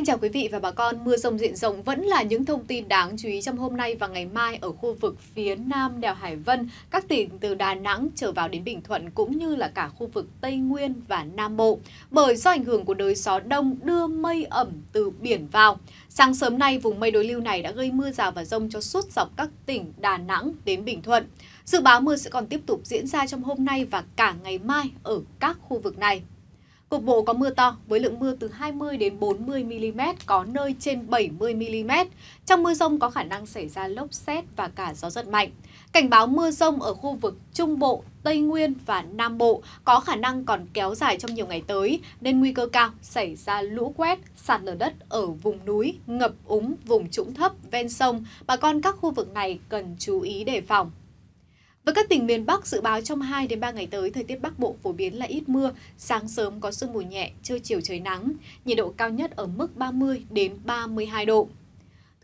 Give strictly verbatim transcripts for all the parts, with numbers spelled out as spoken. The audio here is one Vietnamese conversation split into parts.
Xin chào quý vị và bà con, mưa rông diện rộng vẫn là những thông tin đáng chú ý trong hôm nay và ngày mai ở khu vực phía nam đèo Hải Vân, các tỉnh từ Đà Nẵng trở vào đến Bình Thuận cũng như là cả khu vực Tây Nguyên và Nam Bộ. Bởi do ảnh hưởng của đới gió đông đưa mây ẩm từ biển vào, sáng sớm nay vùng mây đối lưu này đã gây mưa rào và rông cho suốt dọc các tỉnh Đà Nẵng đến Bình Thuận. Dự báo mưa sẽ còn tiếp tục diễn ra trong hôm nay và cả ngày mai ở các khu vực này. Cục bộ có mưa to với lượng mưa từ hai mươi đến bốn mươi mi li mét, có nơi trên bảy mươi mi li mét. Trong mưa rông có khả năng xảy ra lốc sét và cả gió giật mạnh. Cảnh báo mưa rông ở khu vực Trung Bộ, Tây Nguyên và Nam Bộ có khả năng còn kéo dài trong nhiều ngày tới, nên nguy cơ cao xảy ra lũ quét, sạt lở đất ở vùng núi, ngập úng, vùng trũng thấp, ven sông. Bà con các khu vực này cần chú ý đề phòng. Với các tỉnh miền Bắc, dự báo trong hai đến ba ngày tới, thời tiết Bắc Bộ phổ biến là ít mưa, sáng sớm có sương mù nhẹ, trưa chiều trời nắng, nhiệt độ cao nhất ở mức ba mươi đến ba mươi hai độ.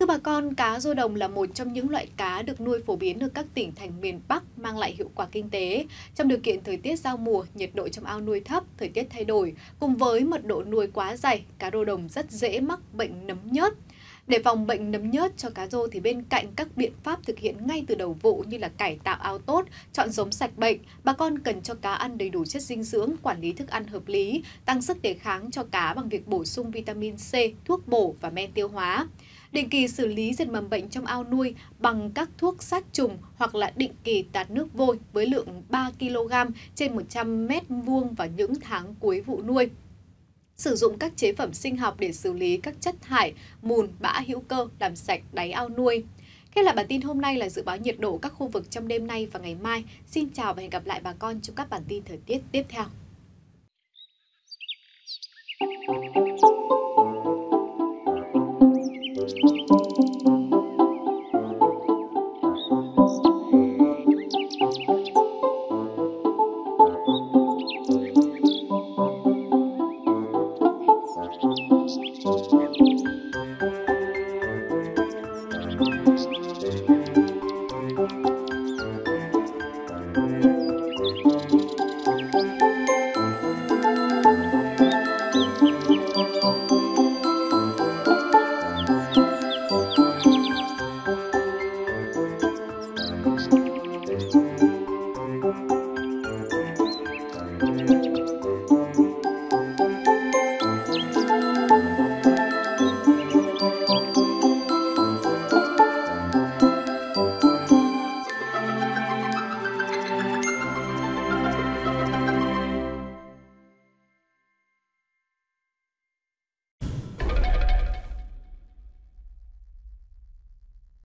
Thưa bà con, cá rô đồng là một trong những loại cá được nuôi phổ biến ở các tỉnh thành miền Bắc, mang lại hiệu quả kinh tế. Trong điều kiện thời tiết giao mùa, nhiệt độ trong ao nuôi thấp, thời tiết thay đổi, cùng với mật độ nuôi quá dày, cá rô đồng rất dễ mắc bệnh nấm nhớt. Để phòng bệnh nấm nhớt cho cá rô thì bên cạnh các biện pháp thực hiện ngay từ đầu vụ như là cải tạo ao tốt, chọn giống sạch bệnh, bà con cần cho cá ăn đầy đủ chất dinh dưỡng, quản lý thức ăn hợp lý, tăng sức đề kháng cho cá bằng việc bổ sung vitamin C, thuốc bổ và men tiêu hóa. Định kỳ xử lý diệt mầm bệnh trong ao nuôi bằng các thuốc sát trùng hoặc là định kỳ tạt nước vôi với lượng ba ki lô gam trên một trăm mét vuông vào những tháng cuối vụ nuôi. Sử dụng các chế phẩm sinh học để xử lý các chất thải, mùn, bã hữu cơ, làm sạch đáy ao nuôi. Kết lại bản tin hôm nay là dự báo nhiệt độ các khu vực trong đêm nay và ngày mai. Xin chào và hẹn gặp lại bà con trong các bản tin thời tiết tiếp theo. Thank you.